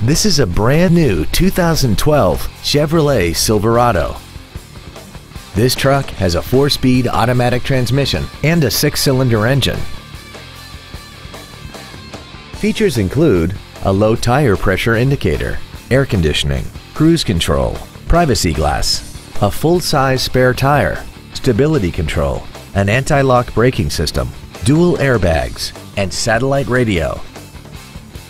This is a brand new 2012 Chevrolet Silverado. This truck has a 4-speed automatic transmission and a 6-cylinder engine. Features include a low tire pressure indicator, air conditioning, cruise control, privacy glass, a full-size spare tire, stability control, an anti-lock braking system, dual airbags, and satellite radio.